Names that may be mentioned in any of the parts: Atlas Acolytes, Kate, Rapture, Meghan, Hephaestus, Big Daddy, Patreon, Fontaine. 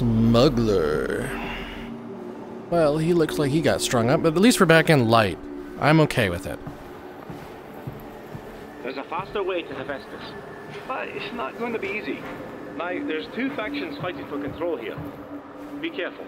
Smuggler. Well, he looks like he got strung up, but at least we're back in light. I'm okay with it. There's a faster way to Hephaestus, but it's not going to be easy. Now, there's two factions fighting for control here. Be careful.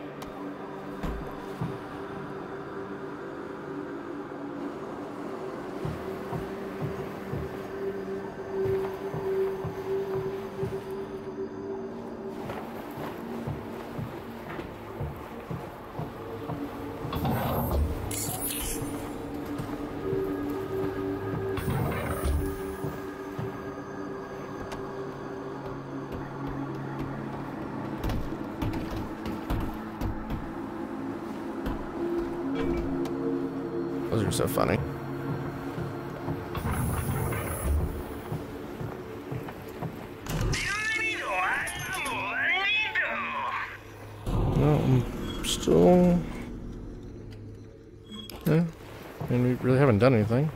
Those are so funny. No, I'm still... yeah, I mean, we really haven't done anything.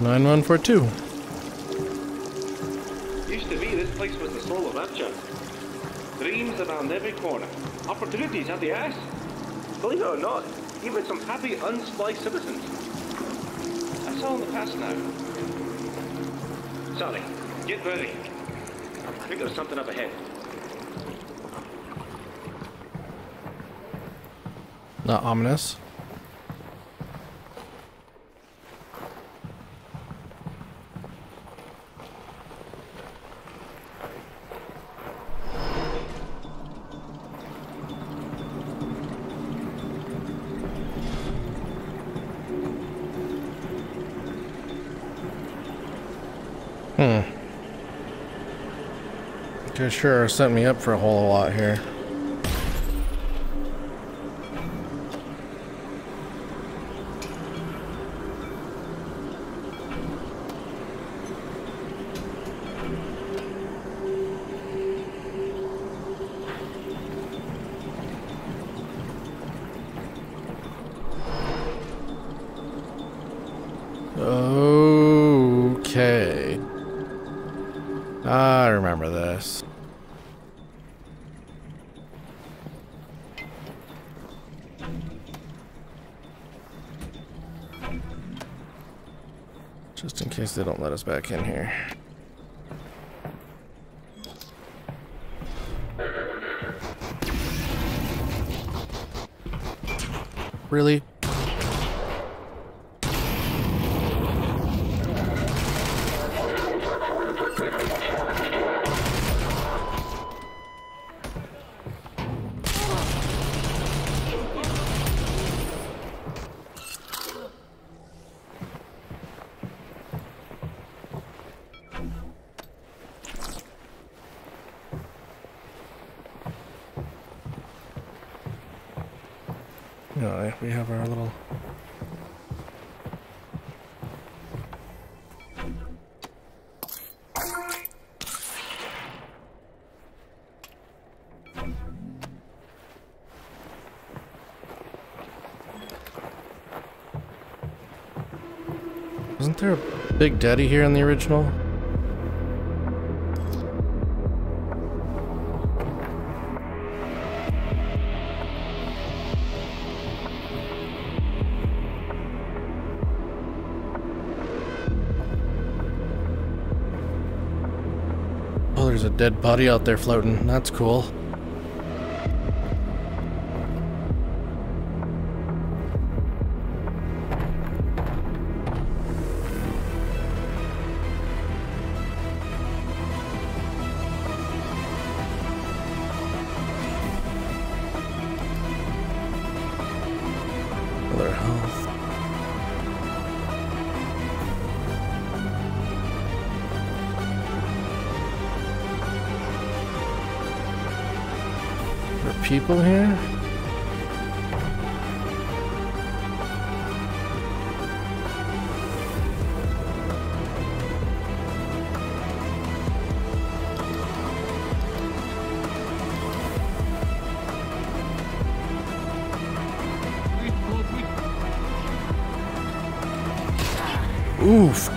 Nine, 1, 4, 2. Used to be this place was the soul of Rapture. Dreams around every corner. Opportunities at the ass. Believe it or not, even some happy, unspliced citizens. That's all in the past now. Sally, get ready. I think there's something up ahead. Not ominous. You sure set me up for a whole lot here. Okay. I remember this. Just in case they don't let us back in here. Really? No, we have our little... Wasn't there a Big Daddy here in the original? There's a dead body out there floating. That's cool. their health. There are people here? Oof.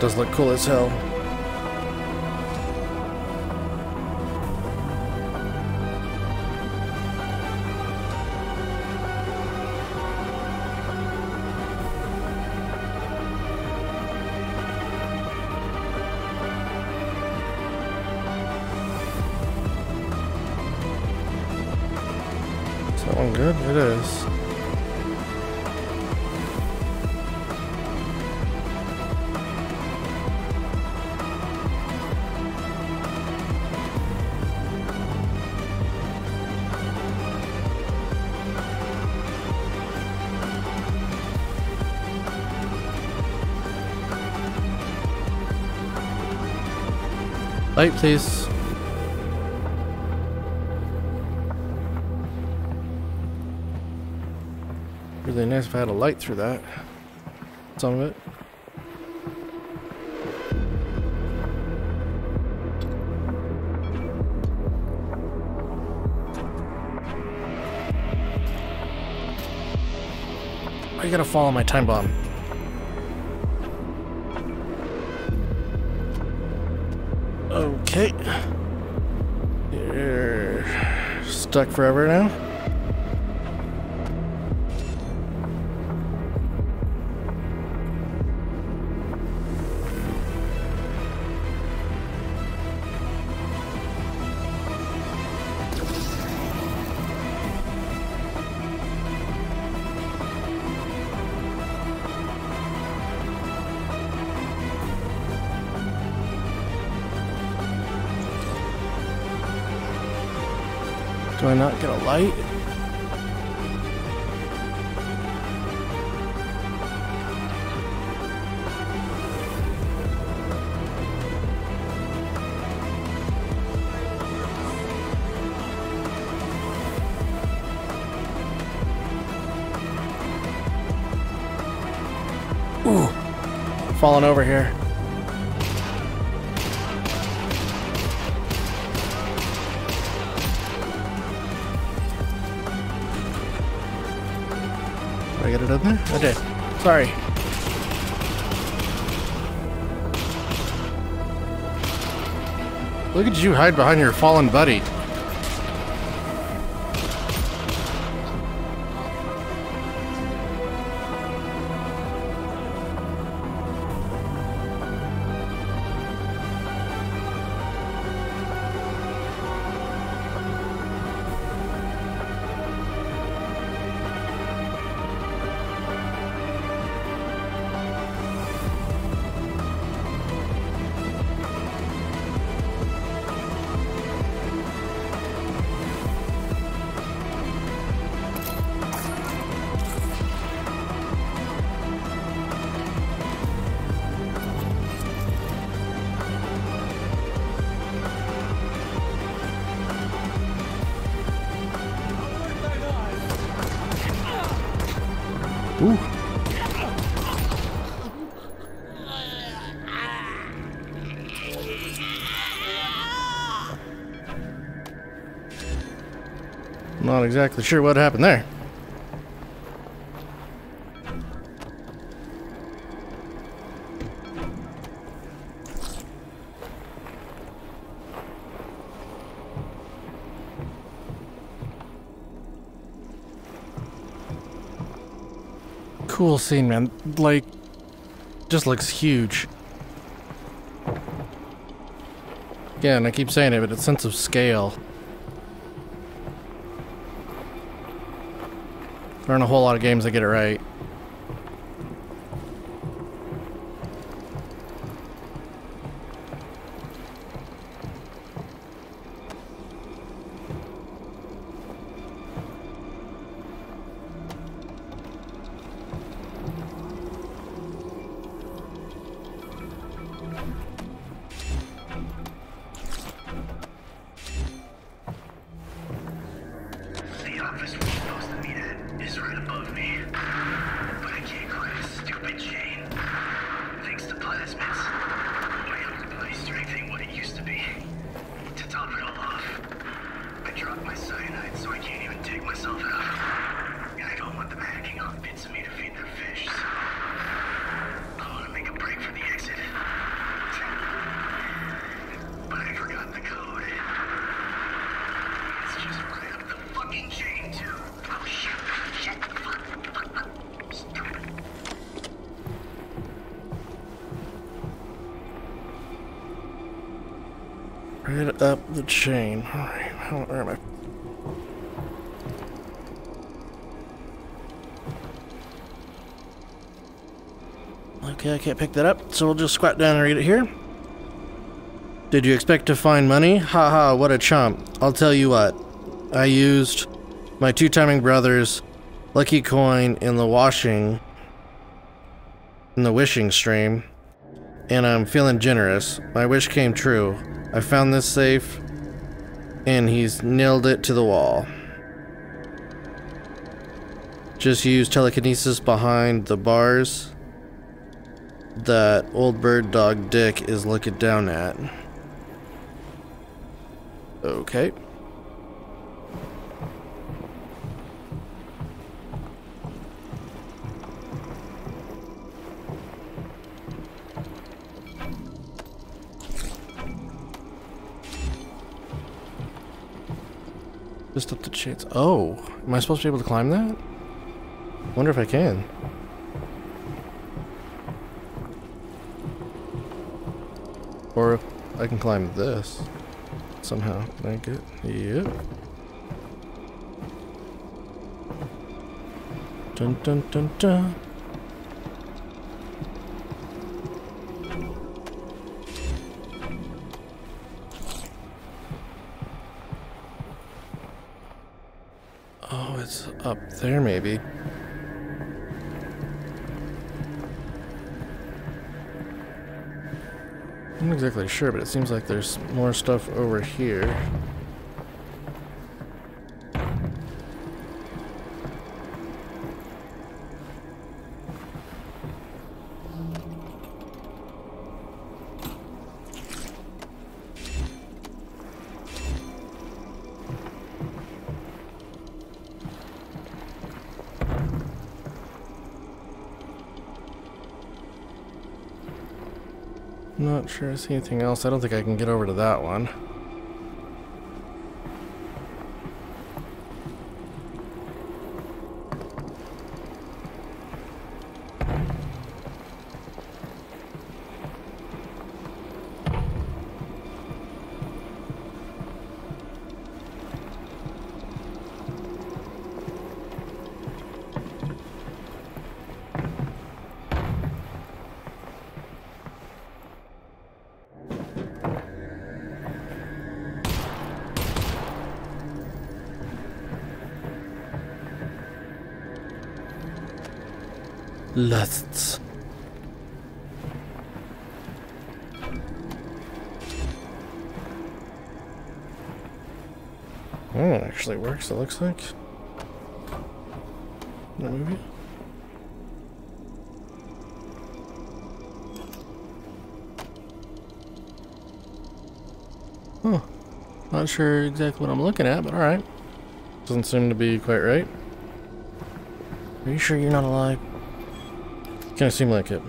Does look cool as hell. Good, it is. Light, please. Really nice if I had a light through that. Some of it. I gotta follow my time bomb. Okay. You're stuck forever now. Do I not get a light? Ooh, I'm falling over here. I get it up there? Okay. Sorry. Look at you hide behind your fallen buddy. Ooh. Not exactly sure what happened there. Cool scene, man. Like, just looks huge. Again, I keep saying it, but it's a sense of scale. There aren't a whole lot of games that get it right. Right up the chain. Alright, where am I? Okay, I can't pick that up, so we'll just squat down and read it here. Did you expect to find money? Haha, what a chump. I'll tell you what. I used my two timing brother's lucky coin in the wishing stream, and I'm feeling generous. My wish came true. I found this safe, and he's nailed it to the wall. Just use telekinesis behind the bars that old bird dog Dick is looking down at. Okay. Just up the chains. Oh, am I supposed to be able to climb that? Wonder if I can. Or if I can climb this somehow. Can I get? Yep. Dun dun dun dun. Up there, maybe. I'm not exactly sure, but it seems like there's more stuff over here. Not sure I see anything else. I don't think I can get over to that one. Lusts. Oh, it actually works, it looks like. No movie? Huh. Not sure exactly what I'm looking at, but alright. Doesn't seem to be quite right. Are you sure you're not alive? Kind of seem like it.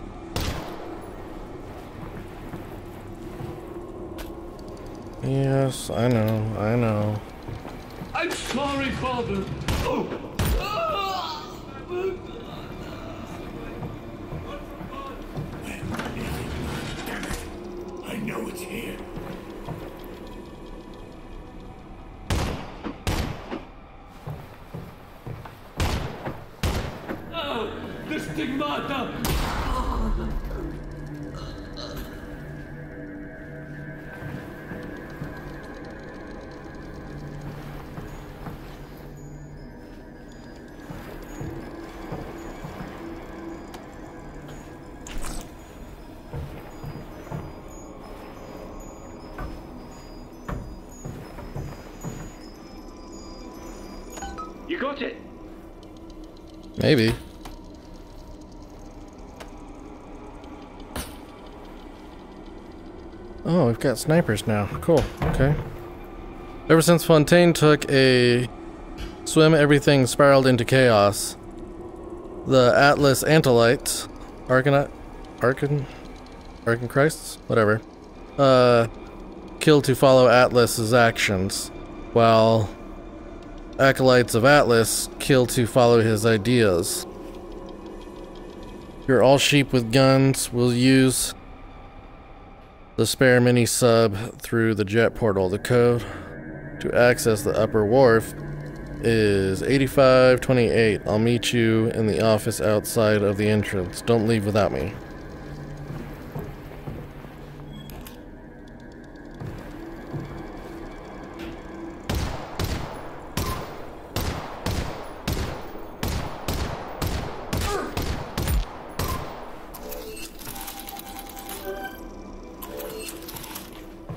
Yes, I know. I'm sorry, Father. Oh. I know it's here. You got it. Maybe. Oh, we've got snipers now. Cool. Okay. Ever since Fontaine took a swim, everything spiraled into chaos. The Atlas Acolytes, Arcan Christs? Whatever. Killed to follow Atlas's actions, while Acolytes of Atlas kill to follow his ideas. You're all sheep with guns. We'll use the spare mini sub through the jet portal. The code to access the upper wharf is 8528. I'll meet you in the office outside of the entrance. Don't leave without me.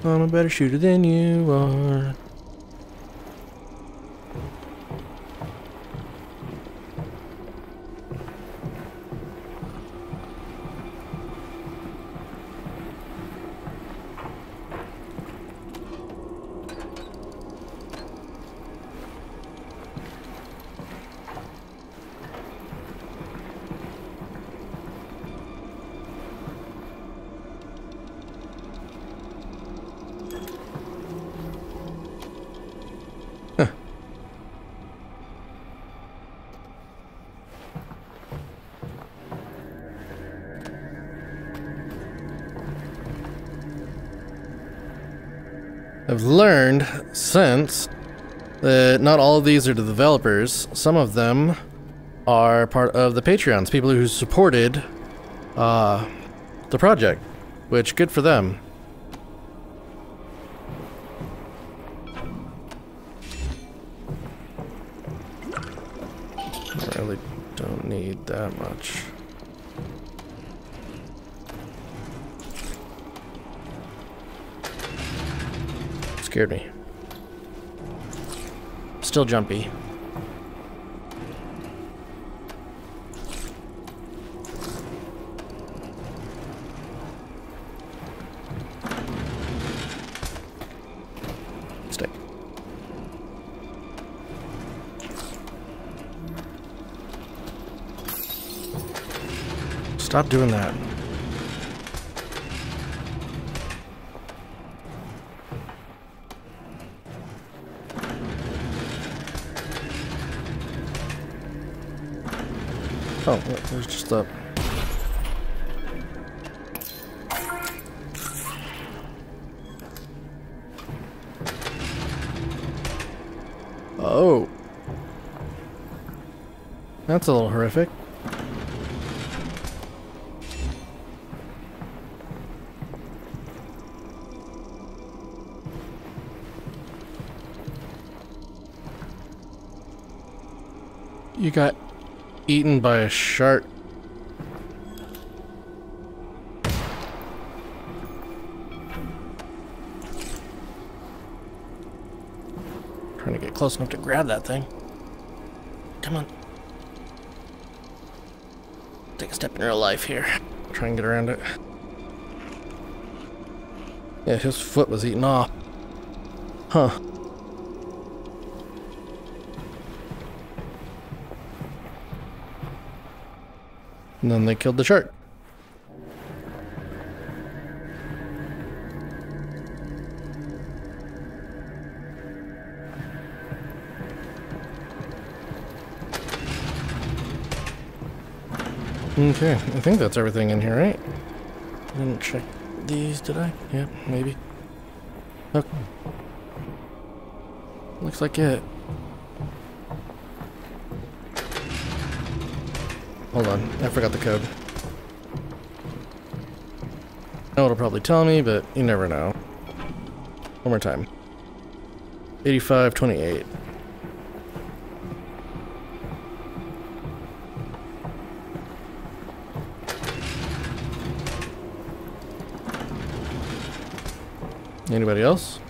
I'm a better shooter than you are. I've learned since that not all of these are the developers. Some of them are part of the Patreons, people who supported the project, which good for them. I really don't need that much. Scared me. Still jumpy. Stay. Stop doing that. Oh, there's just up. Oh. That's a little horrific. You got eaten by a shark. Trying to get close enough to grab that thing. Come on. Take a step in real life here. Try and get around it. Yeah, his foot was eaten off. Huh. And then they killed the shark. Okay, I think that's everything in here, right? I didn't check these, did I? Yeah, maybe. Okay. Looks like it. Hold on, I forgot the code. I know it'll probably tell me, but you never know. One more time. 8528. Anybody else?